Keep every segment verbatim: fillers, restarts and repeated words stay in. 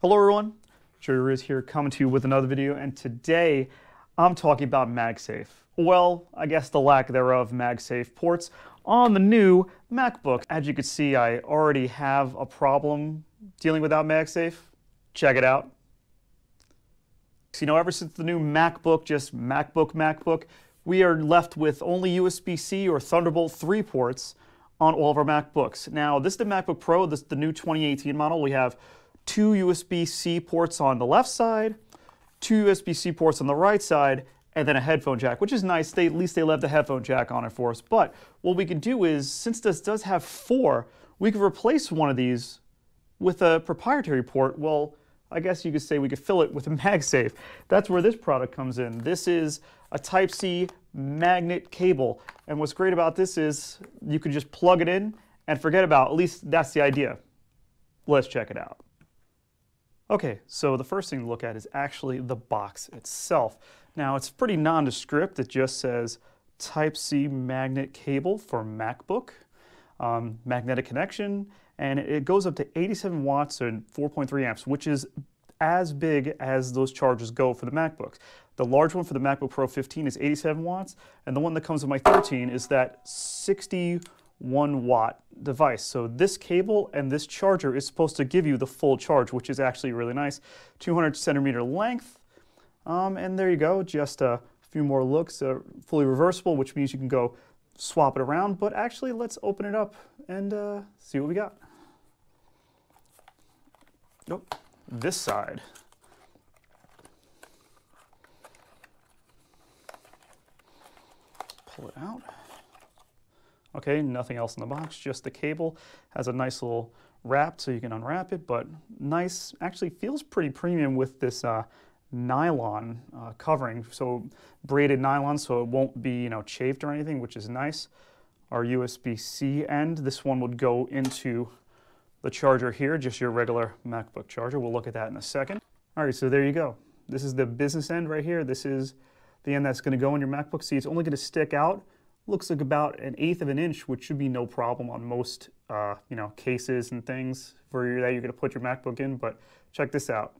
Hello everyone, Joey Riz here coming to you with another video, and today I'm talking about MagSafe. Well, I guess the lack thereof MagSafe ports on the new MacBook. As you can see, I already have a problem dealing without MagSafe. Check it out. So, you know, ever since the new MacBook, just MacBook, MacBook, we are left with only U S B C or Thunderbolt three ports on all of our MacBooks. Now, this is the MacBook Pro, this is the new twenty eighteen model. We have two U S B C ports on the left side, two U S B C ports on the right side, and then a headphone jack, which is nice. They, at least they left the headphone jack on it for us. But what we can do is, since this does have four, we could replace one of these with a proprietary port. Well, I guess you could say we could fill it with a MagSafe. That's where this product comes in. This is a Type C magnet cable. And what's great about this is you can just plug it in and forget about it. At least that's the idea. Let's check it out. Okay, so the first thing to look at is actually the box itself. Now, it's pretty nondescript. It just says Type C magnet cable for MacBook, um, magnetic connection, and it goes up to eighty-seven watts and four point three amps, which is as big as those chargers go for the MacBooks. The large one for the MacBook Pro fifteen is eighty-seven watts, and the one that comes with my thirteen is that sixty-one watt device. So this cable and this charger is supposed to give you the full charge, which is actually really nice. two hundred centimeter length, um, and there you go. Just a few more looks, uh, fully reversible, which means you can go swap it around. But actually, let's open it up and uh, see what we got. Oh, this side. Pull it out. Okay, nothing else in the box, just the cable. Has a nice little wrap so you can unwrap it, but nice, actually feels pretty premium with this uh, nylon uh, covering, so braided nylon so it won't be, you know, chafed or anything, which is nice. Our U S B C end, this one would go into the charger here, just your regular MacBook charger. We'll look at that in a second. All right, so there you go. This is the business end right here. This is the end that's gonna go in your MacBook. See, it's only gonna stick out. Looks like about an eighth of an inch, which should be no problem on most, uh, you know, cases and things for your, that you're going to put your MacBook in. But check this out.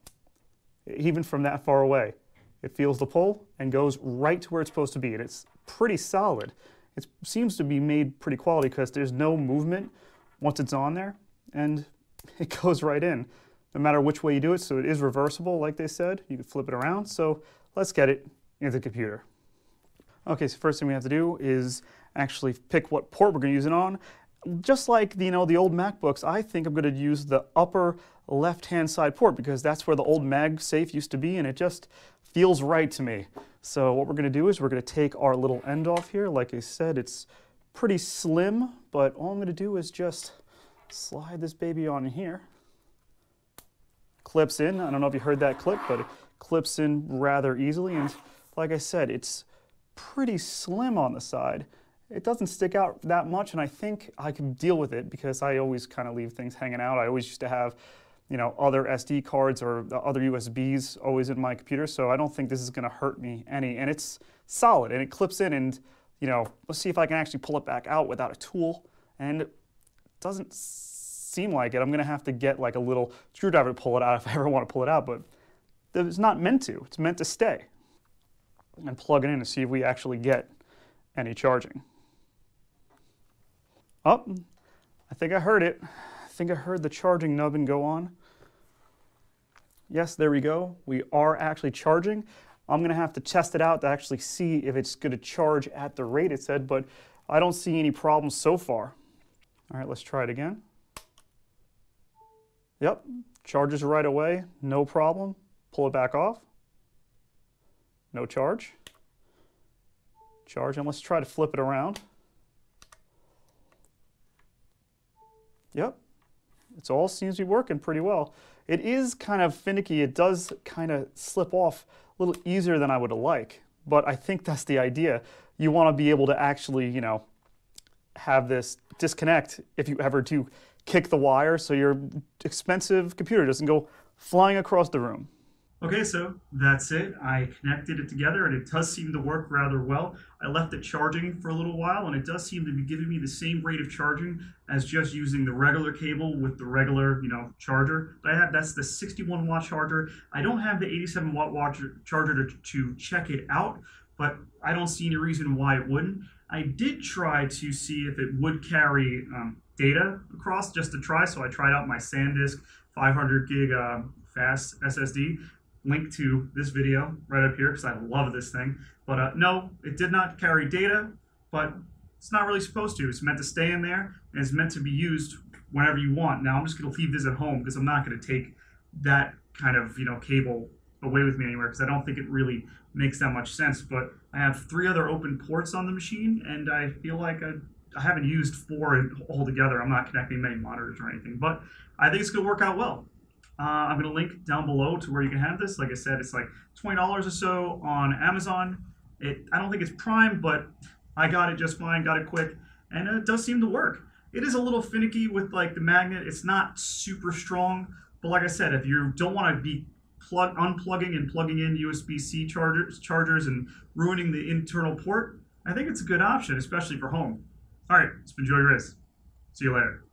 Even from that far away, it feels the pull and goes right to where it's supposed to be, and it's pretty solid. It seems to be made pretty quality because there's no movement once it's on there, and it goes right in, no matter which way you do it. So it is reversible, like they said. You can flip it around. So let's get it into the computer. Okay, so first thing we have to do is actually pick what port we're going to use it on. Just like the, you know, the old MacBooks, I think I'm going to use the upper left-hand side port because that's where the old MagSafe used to be, and it just feels right to me. So what we're going to do is we're going to take our little end off here. Like I said, it's pretty slim, but all I'm going to do is just slide this baby on here. Clips in. I don't know if you heard that clip, but it clips in rather easily, and like I said, it's pretty slim on the side. It doesn't stick out that much, and I think I can deal with it because I always kind of leave things hanging out. I always used to have, you know, other S D cards or other U S Bs always in my computer, so I don't think this is going to hurt me any. And it's solid, and it clips in, and, you know, let's see if I can actually pull it back out without a tool. And it doesn't seem like it. I'm going to have to get like a little screwdriver to pull it out if I ever want to pull it out, but it's not meant to. It's meant to stay. And plug it in and see if we actually get any charging. Oh, I think I heard it. I think I heard the charging nubbin go on. Yes, there we go. We are actually charging. I'm going to have to test it out to actually see if it's going to charge at the rate it said, but I don't see any problems so far. All right, let's try it again. Yep, charges right away, no problem. Pull it back off. No charge. Charge, and let's try to flip it around. Yep, it all seems to be working pretty well. It is kind of finicky. It does kind of slip off a little easier than I would like, but I think that's the idea. You want to be able to actually, you know, have this disconnect if you ever do kick the wire so your expensive computer doesn't go flying across the room. Okay, so that's it. I connected it together and it does seem to work rather well. I left it charging for a little while and it does seem to be giving me the same rate of charging as just using the regular cable with the regular, you know, charger that I have. That's the sixty-one watt charger. I don't have the eighty-seven watt charger to, to check it out, but I don't see any reason why it wouldn't. I did try to see if it would carry um, data across just to try, so I tried out my SanDisk five hundred gig uh, fast S S D. Link to this video right up here because I love this thing. But uh, no, it did not carry data, but it's not really supposed to. It's meant to stay in there and it's meant to be used whenever you want. Now I'm just going to leave this at home because I'm not going to take that kind of, you know, cable away with me anywhere because I don't think it really makes that much sense. But I have three other open ports on the machine and I feel like I, I haven't used four altogether. I'm not connecting many monitors or anything, but I think it's going to work out well. Uh, I'm going to link down below to where you can have this. Like I said, it's like twenty dollars or so on Amazon. It, I don't think it's Prime, but I got it just fine, got it quick, and it does seem to work. It is a little finicky with like the magnet. It's not super strong, but like I said, if you don't want to be plug unplugging and plugging in U S B C chargers, chargers and ruining the internal port, I think it's a good option, especially for home. All right, it's been Joey Riz. See you later.